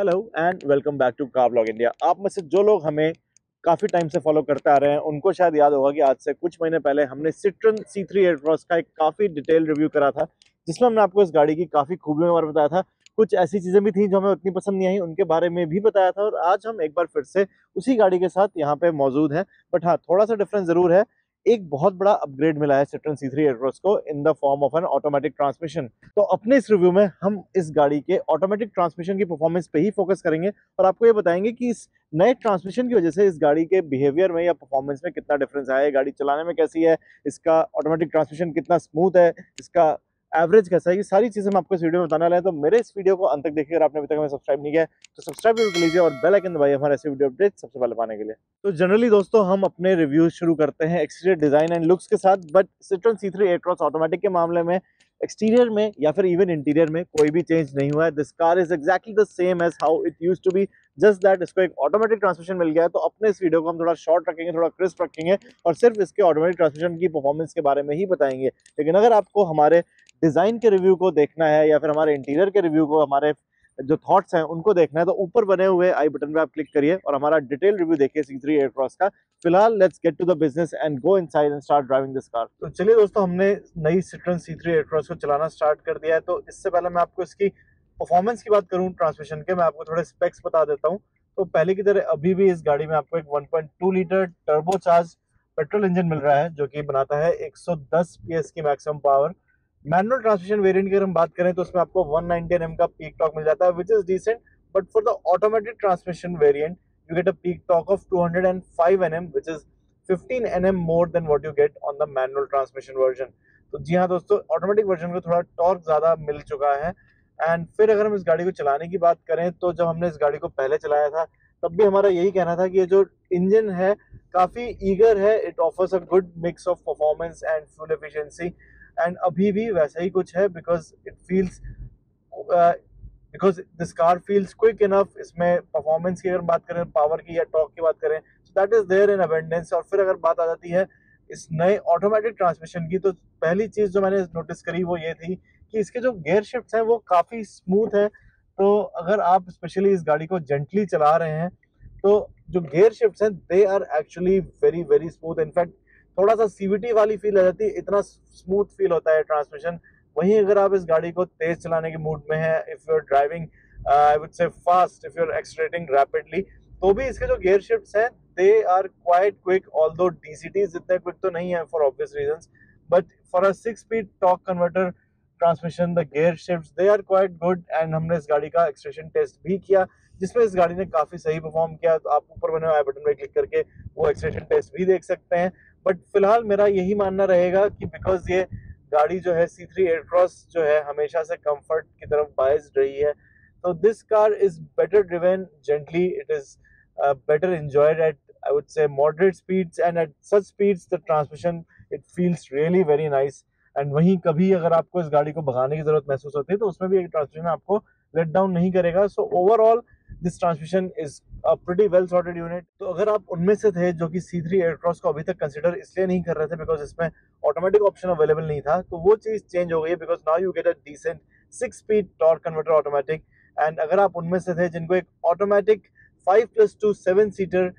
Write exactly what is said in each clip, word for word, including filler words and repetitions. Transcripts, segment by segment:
Hello and welcome back to car blog India. आप में से जो लोग हमें काफ़ी टाइम से फॉलो करते आ रहे हैं उनको शायद याद होगा कि आज से कुछ महीने पहले हमने Citroën C थ्री एयरक्रॉस का एक काफ़ी डिटेल रिव्यू करा था, जिसमें हमने आपको इस गाड़ी की काफ़ी खूबियों के बारे में बताया था। कुछ ऐसी चीज़ें भी थी जो हमें उतनी पसंद नहीं आई, उनके बारे में भी बताया था। और आज हम एक बार फिर से उसी गाड़ी के साथ यहाँ पर मौजूद हैं, बट हाँ, थोड़ा सा डिफरेंस ज़रूर है। एक बहुत बड़ा अपग्रेड मिला है Citroën C थ्री एयरक्रॉस को in the form of an automatic transmission. तो अपने इस रिव्यू में हम इस गाड़ी के ऑटोमेटिक ट्रांसमिशन की परफॉर्मेंस पे ही फोकस करेंगे और आपको ये बताएंगे कि इस नए ट्रांसमिशन की वजह से इस गाड़ी के बिहेवियर में या परफॉर्मेंस में कितना डिफरेंस आया है, गाड़ी चलाने में कैसी है, इसका ऑटोमेटिक ट्रांसमिशन कितना स्मूथ है, इसका एवरेज कैसा है। ये सारी चीज़ें हम आपको इस वीडियो में बताने वाले हैं। तो मेरे इस वीडियो को अंत तक देखिए। अगर आपने अभी तक हमें सब्सक्राइब नहीं किया तो सब्सक्राइब कर लीजिए और बेल आइकन दबाइए हमारे ऐसे वीडियो अपडेट सबसे पहले पाने के लिए। तो जनरली दोस्तों हम अपने रिव्यूज शुरू करते हैं एक्सटीरियर डिज़ाइन एंड लुक्स के साथ, but Citroën C three Aircross automatic के मामले में एक्सटीरियर में या फिर इवन इंटीरियर में कोई भी चेंज नहीं हुआ है। This car is exactly the same as how it use to be, just that इसको एक ऑटोमेटिक ट्रांसमिशन मिल गया है। तो अपने इस वीडियो को हम थोड़ा शॉर्ट रखेंगे, थोड़ा क्रिस्प रखेंगे और सिर्फ इसके ऑटोमेटिक ट्रांसमिशन की परफॉर्मेंस के बारे में ही बताएंगे। लेकिन अगर आपको हमारे डिज़ाइन के रिव्यू को देखना है या फिर हमारे इंटीरियर के रिव्यू को, हमारे जो थॉट्स हैं उनको देखना है, तो ऊपर बने हुए आई बटन पे आप क्लिक करिए और हमारा डिटेल रिव्यू देखिए C थ्री एयरक्रॉस का। फिलहाल let's get to the business and go inside and start driving this car. तो चलिए दोस्तों, हमने नई Citroën C थ्री एयरक्रॉस को चलाना स्टार्ट कर दिया है। तो इससे पहले मैं आपको इसकी परफॉर्मेंस की बात करूँ ट्रांसमिशन के, मैं आपको थोड़े स्पेक्स बता देता हूँ। तो पहले की तरह अभी भी इस गाड़ी में आपको एक one point two litre turbocharge petrol engine मिल रहा है, जो कि बनाता है एक सौ दस पीएस की maximum power. Manual transmission variant की अगर हम बात करें तो उसमें आपको वन नाइंटी एनएम का पीक टॉर्क मिल जाता है, which is decent, but for the automatic transmission variant you get a peak torque of two hundred five Nm, which is fifteen Nm more than what you get on the manual transmission version. तो जी हाँ दोस्तों, automatic version को थोड़ा torque ज़्यादा मिल चुका है। And फिर अगर हम इस गाड़ी को चलाने की बात करें तो जब हमने इस गाड़ी को पहले चलाया था तब भी हमारा यही कहना था कि ये जो इंजन है काफ़ी ईगर है, it offers a good mix of performance and fuel efficiency. And अभी भी वैसा ही कुछ है, because it feels because this car feels quick enough. इसमें परफॉर्मेंस की अगर बात करें, पावर की या टॉर्क की बात करें, so that is there in abundance. और फिर अगर बात आ जाती है इस नए ऑटोमेटिक ट्रांसमिशन की, तो पहली चीज़ जो मैंने नोटिस करी वो ये थी कि इसके जो गियर शिफ्ट्स हैं वो काफ़ी स्मूथ है। तो अगर आप स्पेशली इस गाड़ी को जेंटली चला रहे हैं तो जो गियर शिफ्ट्स हैं they are actually very very smooth. In fact थोड़ा सा सीवीटी वाली फील आ जाती है, इतना स्मूथ फील होता है ट्रांसमिशन। वहीं अगर आप इस गाड़ी को तेज चलाने के मूड में हैं, if you are driving I would say fast, if you are accelerating rapidly, तो भी इसके जो गियर शिफ्ट्स हैं they are quite quick, although D C Ts इतने क्विक तो नहीं है for obvious reasons, but for a six speed torque converter transmission the gear shifts they are quite good. And हमने इस गाड़ी का acceleration test भी किया जिसमें इस गाड़ी ने काफ़ी सही परफॉर्म किया। तो आप ऊपर बने हुए आई बटन पर क्लिक करके वो एक्सलेरेशन टेस्ट भी देख सकते हैं। बट फिलहाल मेरा यही मानना रहेगा कि बिकॉज ये गाड़ी जो है C थ्री एयरक्रॉस जो है हमेशा से कंफर्ट की तरफ बायस्ड रही है, तो this car is better driven gently, it is better enjoyed at I would say moderate speeds, and at such speeds the transmission it feels really very nice. And वहीं कभी अगर आपको इस गाड़ी को भगाने की ज़रूरत महसूस होती है तो उसमें भी एक ट्रांसमिशन आपको लेट डाउन नहीं करेगा। So overall this transmission is a pretty well sorted unit. तो अगर आप उनमें से थे जो कि C थ्री एयरक्रॉस को अभी तक कंसिडर इसलिए नहीं कर रहे थे बिकॉज इसमें ऑटोमेटिक ऑप्शन अवेलेबल नहीं था, तो वो चीज़ चेंज हो गई है, because now you get a decent six speed torque converter automatic. And अगर आप उनमें से थे जिनको एक automatic five plus two seven seater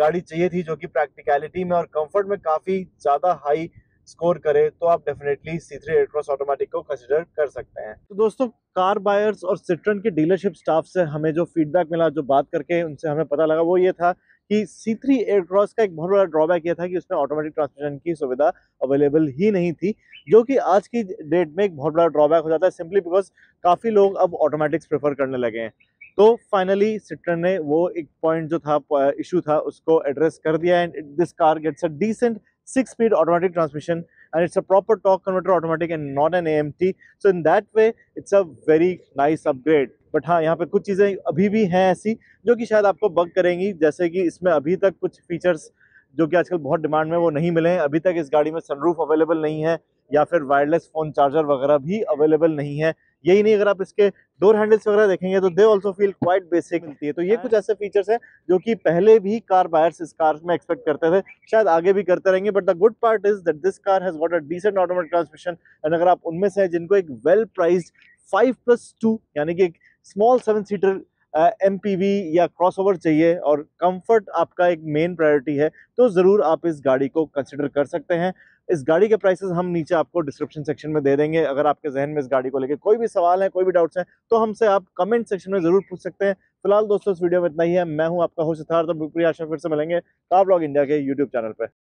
गाड़ी चाहिए थी जो कि प्रैक्टिकलिटी में और कम्फर्ट में काफ़ी ज़्यादा हाई स्कोर करे, तो आप definitely C three Aircross automatic को कंसिडर कर सकते हैं। तो दोस्तों, कार बायर्स और Citroën के डीलरशिप स्टाफ से हमें जो फीडबैक मिला, जो बात करके उनसे हमें पता लगा, वो ये था कि C थ्री एयरक्रॉस का एक बहुत बड़ा ड्रॉबैक ये था कि उसमें ऑटोमेटिक ट्रांसमिशन की सुविधा अवेलेबल ही नहीं थी, जो कि आज की डेट में एक बहुत बड़ा ड्रॉबैक हो जाता है, सिंपली बिकॉज काफ़ी लोग अब ऑटोमेटिक्स प्रेफर करने लगे हैं। तो फाइनली Citroën ने वो एक पॉइंट जो था, इशू था, उसको एड्रेस कर दिया। And this car gets a decent six speed automatic transmission and it's a proper torque converter automatic and not an A M T, so in that way it's a very nice upgrade. But हाँ, यहाँ पे कुछ चीज़ें अभी भी हैं ऐसी जो कि शायद आपको बग करेंगी, जैसे कि इसमें अभी तक कुछ फीचर्स जो कि आजकल बहुत डिमांड में वो नहीं मिले हैं। अभी तक इस गाड़ी में सनरूफ अवेलेबल नहीं है या फिर वायरलेस फ़ोन चार्जर वगैरह भी अवेलेबल नहीं है। यही नहीं, अगर आप इसके डोर हैंडल्स वगैरह देखेंगे तो they also feel quite basic मिलती है। तो ये कुछ ऐसे फीचर्स हैं जो कि पहले भी कार बायर्स इस कार में एक्सपेक्ट करते थे, शायद आगे भी करते रहेंगे। But the good part is that this car has got a decent automatic transmission. And अगर आप उनमें से हैं जिनको एक well priced five plus two यानी कि एक स्मॉल सेवन सीटर एमपीवी या क्रॉसओवर चाहिए और कंफर्ट आपका एक मेन प्रायोरिटी है, तो ज़रूर आप इस गाड़ी को कंसिडर कर सकते हैं। इस गाड़ी के प्राइसेस हम नीचे आपको डिस्क्रिप्शन सेक्शन में दे देंगे। अगर आपके जहन में इस गाड़ी को लेके कोई भी सवाल है, कोई भी डाउट्स हैं, तो हमसे आप कमेंट सेक्शन में ज़रूर पूछ सकते हैं। फिलहाल दोस्तों इस वीडियो में इतना ही है। मैं हूँ आपका होस्ट सिद्धार्थ, और फिर से मिलेंगे कार ब्लॉग इंडिया के यूट्यूब चैनल पर।